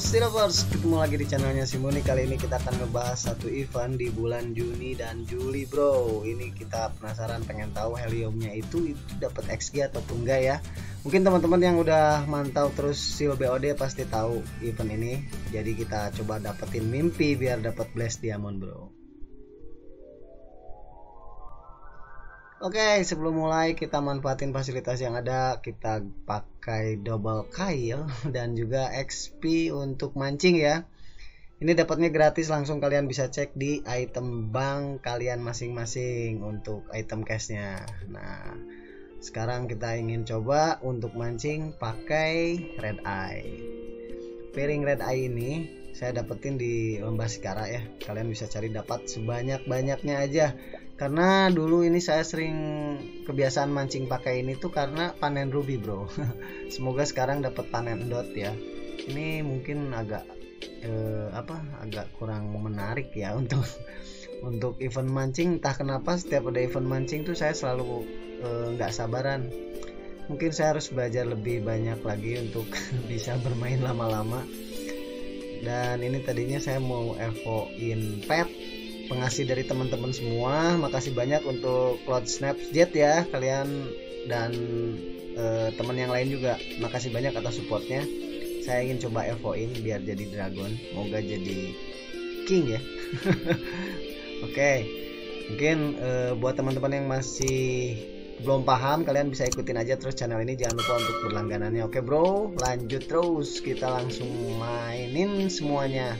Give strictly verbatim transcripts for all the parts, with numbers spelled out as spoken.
Silvers, ketemu lagi di channelnya Simoni. Kali ini kita akan ngebahas satu event di bulan Juni dan Juli, bro. Ini kita penasaran, pengen tahu heliumnya itu itu dapat X G ataupun enggak ya. Mungkin teman-teman yang udah mantau terus Sil B O D pasti tahu event ini. Jadi kita coba dapetin mimpi biar dapat Blessed Diamond, bro. Oke, okay, sebelum mulai kita manfaatin fasilitas yang ada. Kita pakai double kail dan juga X P untuk mancing ya. Ini dapatnya gratis, langsung kalian bisa cek di item bank kalian masing-masing untuk item cashnya. Nah, sekarang kita ingin coba untuk mancing pakai red eye. Piring red eye ini saya dapetin di lembah Sikara ya. Kalian bisa cari dapat sebanyak-banyaknya aja. Karena dulu ini saya sering kebiasaan mancing pakai ini tuh karena panen ruby, bro. Semoga sekarang dapat panen dot ya. Ini mungkin agak eh, apa agak kurang menarik ya untuk untuk event mancing. Entah kenapa setiap ada event mancing tuh saya selalu nggak eh, sabaran. Mungkin saya harus belajar lebih banyak lagi untuk bisa bermain lama-lama. Dan ini tadinya saya mau evo-in pet. Pengasih dari teman-teman semua, makasih banyak untuk Cloud Snapjet ya, kalian dan e, teman yang lain juga, makasih banyak atas supportnya. Saya ingin coba evoin biar jadi dragon, moga jadi king ya. Oke, okay. Mungkin e, buat teman-teman yang masih belum paham, kalian bisa ikutin aja terus channel ini, jangan lupa untuk berlangganannya. Oke, okay, bro, lanjut terus, kita langsung mainin semuanya,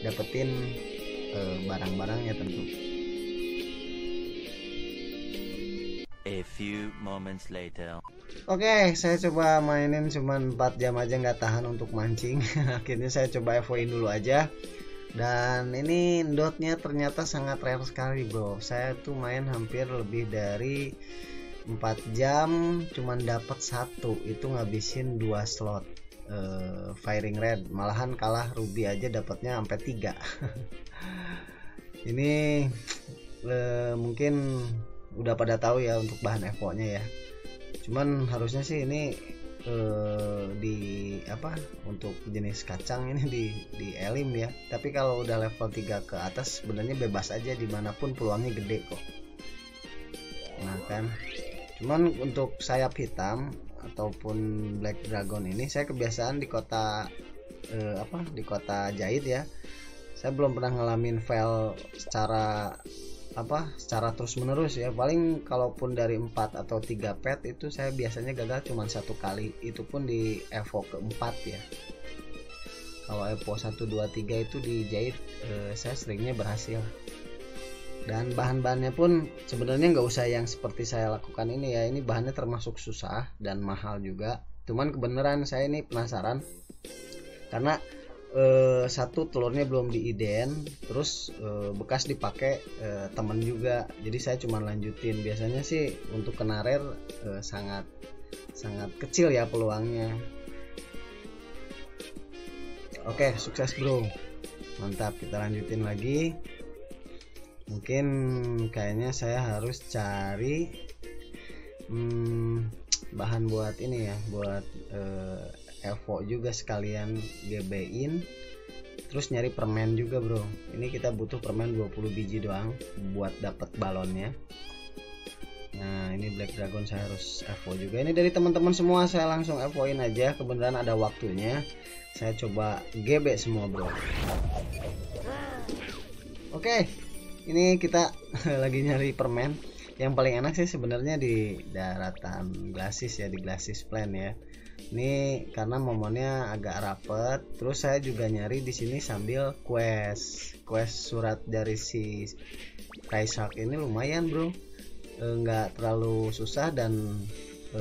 dapetin barang-barangnya tentu. A few moments later. Oke, okay, saya coba mainin cuman empat jam aja, nggak tahan untuk mancing. Akhirnya saya coba evoin dulu aja. Dan ini dotnya ternyata sangat rare sekali, bro. Saya tuh main hampir lebih dari empat jam cuman dapat satu, itu ngabisin dua slot Uh, firing red, malahan kalah ruby aja dapatnya sampai tiga. Ini uh, mungkin udah pada tahu ya untuk bahan evo nya ya, cuman harusnya sih ini uh, di apa untuk jenis kacang ini di, di elim ya, tapi kalau udah level tiga ke atas sebenarnya bebas aja, dimanapun peluangnya gede kok. Nah kan, cuman untuk sayap hitam ataupun black dragon ini saya kebiasaan di kota eh, apa di kota jahit ya. Saya belum pernah ngalamin fail secara apa secara terus menerus ya. Paling kalaupun dari empat atau tiga pet itu saya biasanya gagal cuma satu kali, itu pun di evo keempat ya. Kalau evo satu dua tiga itu di jahit eh, saya seringnya berhasil. Dan bahan-bahannya pun sebenarnya nggak usah yang seperti saya lakukan ini ya. Ini bahannya termasuk susah dan mahal juga. Cuman kebenaran saya ini penasaran karena eh, satu telurnya belum diiden, terus eh, bekas dipakai eh, temen juga. Jadi saya cuma lanjutin. Biasanya sih untuk kena rare eh, sangat sangat kecil ya peluangnya. Oke, sukses bro. Mantap, kita lanjutin lagi. Mungkin kayaknya saya harus cari hmm, bahan buat ini ya, buat eh, evo juga sekalian G B-in, terus nyari permen juga, bro. Ini kita butuh permen dua puluh biji doang buat dapat balonnya. Nah ini black dragon saya harus evo juga, ini dari teman-teman semua. Saya langsung evoin aja, kebenaran ada waktunya. Saya coba G B semua, bro. Oke, okay. Ini kita lagi nyari permen. Yang paling enak sih sebenarnya di daratan glacis ya, di glacis plan ya. Ini karena momennya agak rapet. Terus saya juga nyari di sini sambil quest quest surat dari si Kaisak ini lumayan, bro. Enggak terlalu susah dan e,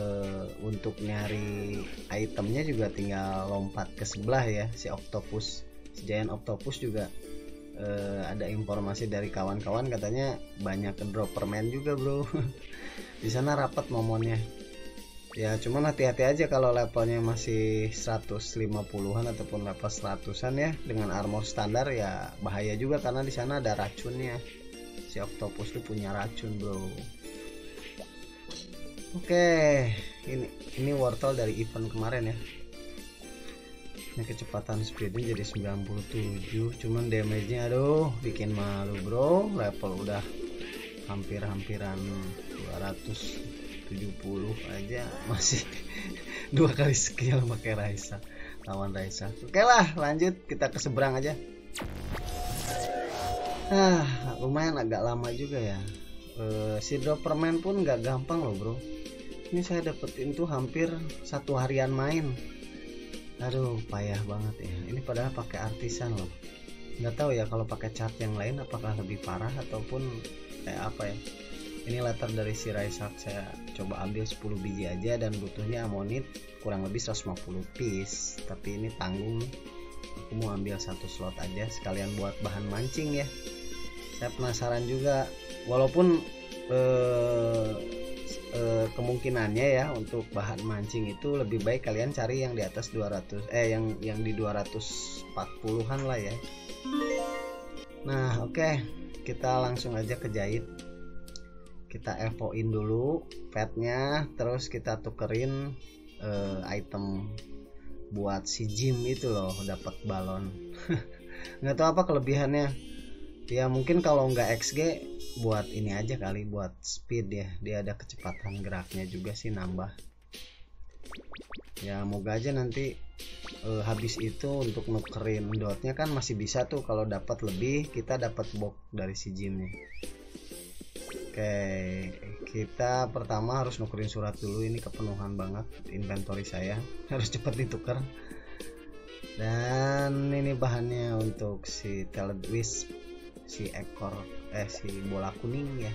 untuk nyari itemnya juga tinggal lompat ke sebelah ya. Si octopus, si giant octopus juga. Uh, ada informasi dari kawan-kawan katanya banyak drop permen juga, bro. Di sana rapat momennya ya, cuman hati-hati aja kalau levelnya masih seratus lima puluhan ataupun level seratusan ya, dengan armor standar ya bahaya juga karena di sana ada racunnya. Si octopus tuh punya racun, bro. Oke, okay. ini ini wortel dari event kemarin ya. Ini kecepatan speednya jadi sembilan puluh tujuh, cuman damage-nya aduh bikin malu bro. Level udah hampir-hampiran dua ratus tujuh puluh aja masih dua kali skill pakai Raisa, lawan Raisa. Oke lah, lanjut kita ke seberang aja. Ah, lumayan agak lama juga ya. E, si Dropperman pun nggak gampang loh bro. Ini saya dapetin tuh hampir satu harian main. Aduh, payah banget ya. Ini padahal pakai artisan loh. Nggak tahu ya kalau pakai cat yang lain apakah lebih parah ataupun kayak apa ya. Ini latar dari si Raisa, saya coba ambil sepuluh biji aja dan butuhnya ammonite kurang lebih seratus lima puluh piece. Tapi ini tanggung, aku mau ambil satu slot aja sekalian buat bahan mancing ya. Saya penasaran juga, walaupun eh, eh, kemungkinannya ya untuk bahan mancing itu lebih baik kalian cari yang di atas dua ratus, eh yang yang di dua ratus empat puluhan lah ya. Nah oke, okay. Kita langsung aja ke jahit. Kita evoin dulu petnya, terus kita tukerin uh, item buat si Jim itu loh, dapat balon. Nggak tahu apa kelebihannya ya, mungkin kalau nggak X G buat ini aja kali, buat speed ya, dia ada kecepatan geraknya juga sih, nambah ya. Moga aja nanti uh, habis itu untuk nukerin dotnya kan masih bisa tuh, kalau dapat lebih kita dapat box dari si Jimnya. Oke, okay, kita pertama harus nukerin surat dulu. Ini kepenuhan banget inventory saya, harus cepat ditukar. Dan ini bahannya untuk si Tailed Wisp, si ekor eh si bola kuning ya.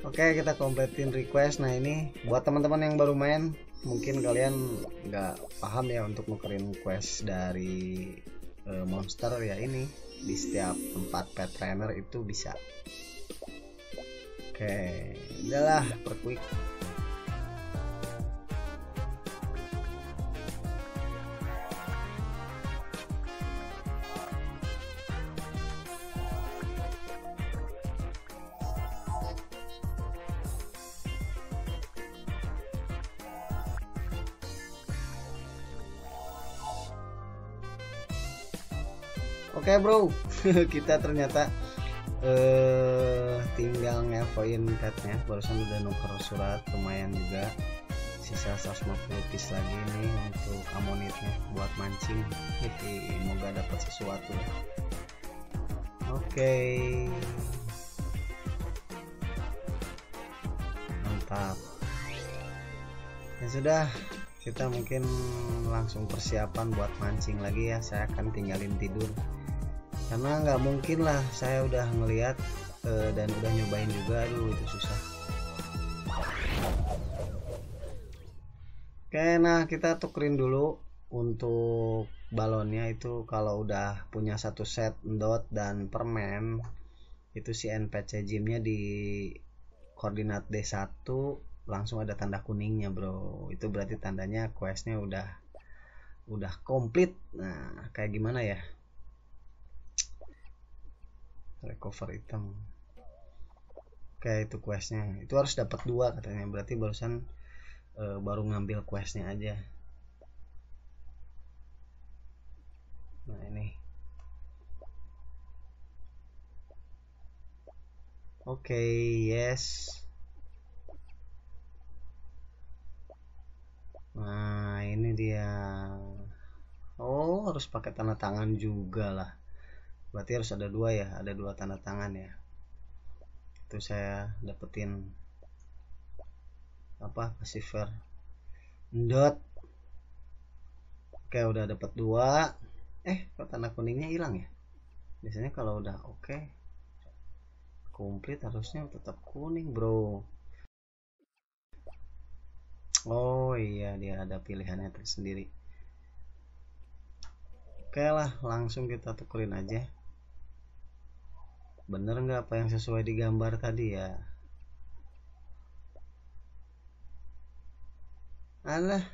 Oke, okay, kita kompletin request. Nah ini buat teman-teman yang baru main, mungkin kalian nggak paham ya untuk nukerin quest dari uh, monster ya ini. Di setiap tempat pet trainer itu bisa. Oke, udahlah perquick. Oke okay bro, kita ternyata uh, tinggal ngevoin petnya, barusan udah nuker surat, lumayan juga. Sisa seratus lima puluh piece lagi nih untuk ammonite-nya buat mancing. Jadi semoga dapat sesuatu. Oke, okay. Mantap. Ya sudah, kita mungkin langsung persiapan buat mancing lagi ya. Saya akan tinggalin tidur, karena nggak mungkin lah, saya udah ngeliat uh, dan udah nyobain juga, aduh itu susah. Oke, nah kita tukerin dulu untuk balonnya itu. Kalau udah punya satu set dot dan permen itu, si N P C Jimnya di koordinat D satu langsung ada tanda kuningnya bro. Itu berarti tandanya questnya udah udah komplit. Nah kayak gimana ya, recover item. Oke, itu questnya itu harus dapat dua katanya, berarti barusan e, baru ngambil questnya aja. Nah ini oke, yes. Nah ini dia. Oh harus pakai tanda tangan juga lah, berarti harus ada dua ya, ada dua tanda tangan ya. Itu saya dapetin apa, receiver dot. Oke udah dapet dua. Eh kok tanda kuningnya hilang ya? Biasanya kalau udah oke okay, komplit harusnya tetap kuning bro. Oh iya, dia ada pilihannya tersendiri. Oke lah, langsung kita tukerin aja. Bener nggak apa yang sesuai di gambar tadi ya? Alah,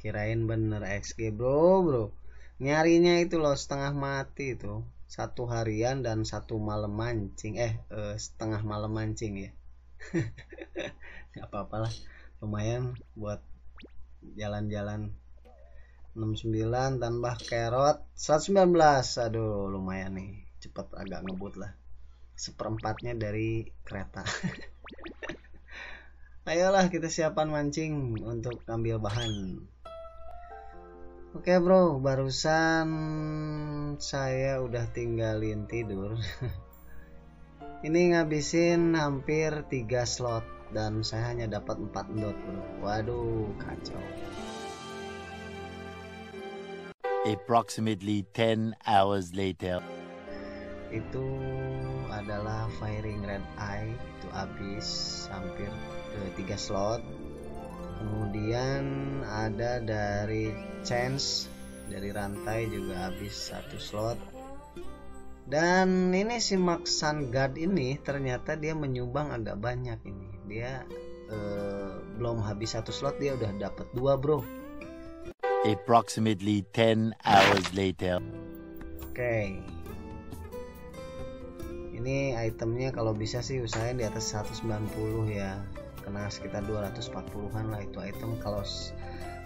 kirain bener X G bro bro. Nyarinya itu loh setengah mati itu. Satu harian dan satu malam mancing. Eh, eh setengah malam mancing ya. Gak apa-apalah, lumayan buat jalan-jalan. enam puluh sembilan tambah carrot seratus sembilan belas. Aduh, lumayan nih, cepet agak ngebut lah, seperempatnya dari kereta. Ayolah kita siapan mancing untuk ambil bahan. Oke bro, barusan saya udah tinggalin tidur. Ini ngabisin hampir tiga slot dan saya hanya dapat empat dot bro. Waduh, kacau. Approximately ten hours later. Itu adalah firing red eye, itu habis hampir tiga slot. Kemudian ada dari chance, dari rantai juga habis satu slot. Dan ini si Mark Sun God ini ternyata dia menyumbang agak banyak ini. Dia eh, belum habis satu slot dia udah dapat dua bro. Approximately ten hours later. Oke. Okay. Ini itemnya kalau bisa sih usahain di atas seratus sembilan puluh ya. Kena sekitar dua ratus empat puluhan lah itu item. Kalau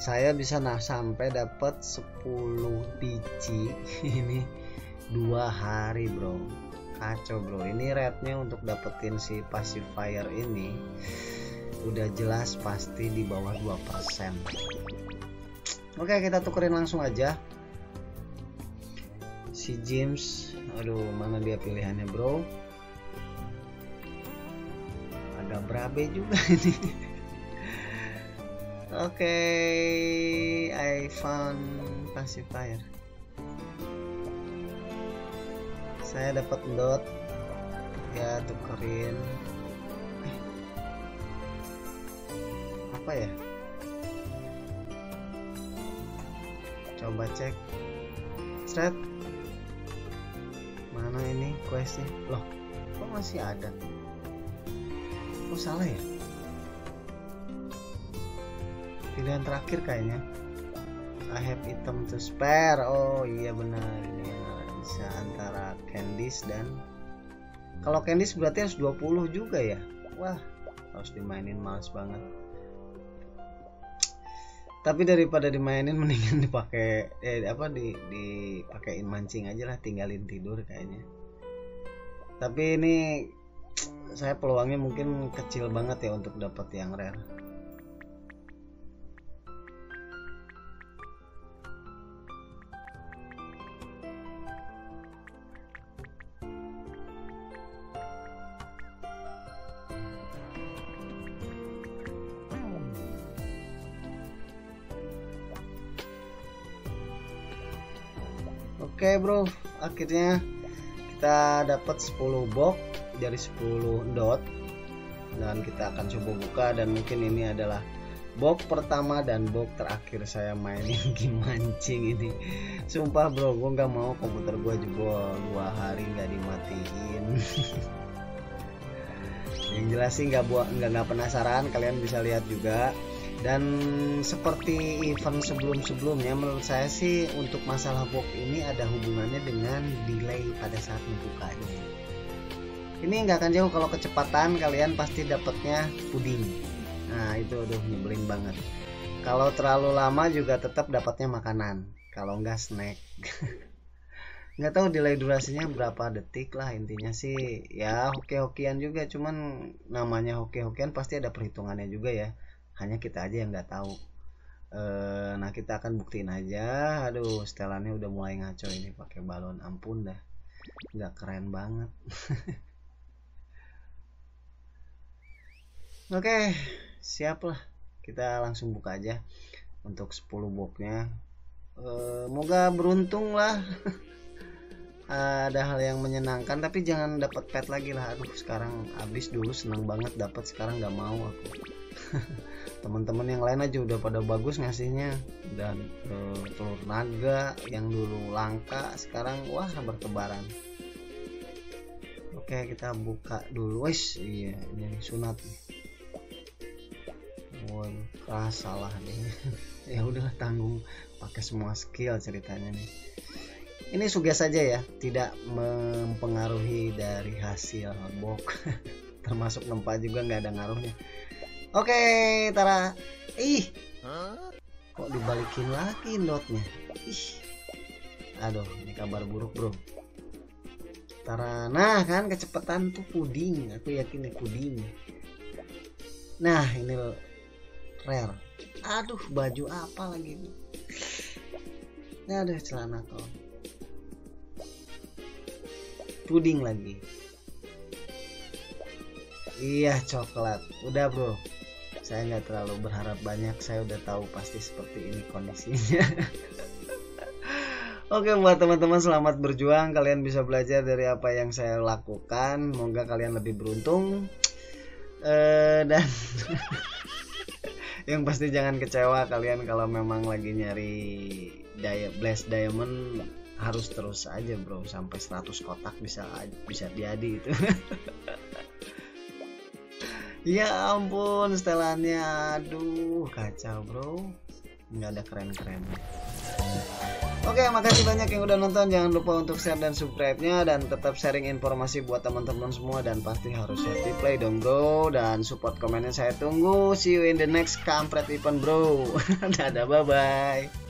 saya bisa nah sampai dapat sepuluh biji ini dua hari bro. Kacau bro. Ini rate-nya untuk dapetin si pacifier ini udah jelas pasti di bawah dua persen. Oke, kita tukerin langsung aja. Si James, aduh mana dia pilihannya bro? Agak berabe juga ini. Oke, I found pacifier. Saya dapat dot. Ya tukerin. Eh. Apa ya? Coba cek thread mana ini questnya, loh kok masih ada, kok salah ya pilihan terakhir kayaknya. I have item to spare. Oh iya benar, ini bisa antara Candice dan kalau Candice berarti harus dua puluh juga ya. Wah harus dimainin, males banget. Tapi daripada dimainin mendingan dipakai eh apa di dipakein mancing aja lah, tinggalin tidur kayaknya. Tapi ini saya peluangnya mungkin kecil banget ya untuk dapat yang rare. Oke bro, akhirnya kita dapat sepuluh box dari sepuluh dot dan kita akan coba buka, dan mungkin ini adalah box pertama dan box terakhir saya mainin game mancing ini. Sumpah bro, gue nggak mau komputer gue jebol dua hari nggak dimatiin. Yang jelas sih nggak buat nggak nggak penasaran, kalian bisa lihat juga. Dan seperti event sebelum-sebelumnya, menurut saya sih untuk masalah box ini ada hubungannya dengan delay pada saat membukanya. Ini nggak akan jauh, kalau kecepatan kalian pasti dapatnya puding. Nah itu aduh nyebelin banget. Kalau terlalu lama juga tetap dapatnya makanan, kalau nggak snack. Nggak tahu delay durasinya berapa detik lah, intinya sih ya hoki-hokian juga, cuman namanya hoki-hokian pasti ada perhitungannya juga ya. Hanya kita aja yang nggak tahu. E, nah kita akan buktiin aja. Aduh, setelannya udah mulai ngaco ini pakai balon. Ampun dah, nggak keren banget. Oke, siap lah. Kita langsung buka aja untuk sepuluh boxnya. E, moga beruntung lah. Ada hal yang menyenangkan, tapi jangan dapat pet lagi lah. Aduh, sekarang habis, dulu seneng banget dapat, sekarang nggak mau aku. Teman-teman yang lain aja udah pada bagus ngasihnya, dan uh, telur naga yang dulu langka sekarang wah bertebaran. Oke, kita buka dulu. Wes, iya ini sunat nih. Wah, keras salah nih. Ya udah tanggung, pakai semua skill ceritanya nih. Ini suges saja ya, tidak mempengaruhi dari hasil box. Termasuk nempa juga nggak ada ngaruhnya. Oke, Tara. Ih. Kok dibalikin lagi notnya? Ih, aduh, ini kabar buruk bro. Tara, nah kan kecepatan tuh puding, aku yakin ya puding. Nah ini rare. Aduh, baju apa lagi ini? Nah, ada celana kau. Puding lagi. Iya coklat. Udah bro, saya nggak terlalu berharap banyak, saya udah tahu pasti seperti ini kondisinya. Oke buat teman-teman, selamat berjuang, kalian bisa belajar dari apa yang saya lakukan, semoga kalian lebih beruntung e, dan yang pasti jangan kecewa kalian kalau memang lagi nyari dia blast diamond, harus terus aja bro sampai seratus kotak bisa bisa jadi itu. Ya ampun, setelannya aduh kacau bro, nggak ada keren-keren. Oke, makasih banyak yang udah nonton, jangan lupa untuk share dan subscribe-nya, dan tetap sharing informasi buat teman-teman semua, dan pasti harus happy play dong bro, dan support komennya saya tunggu. See you in the next Kampret event bro. Dadah, bye bye.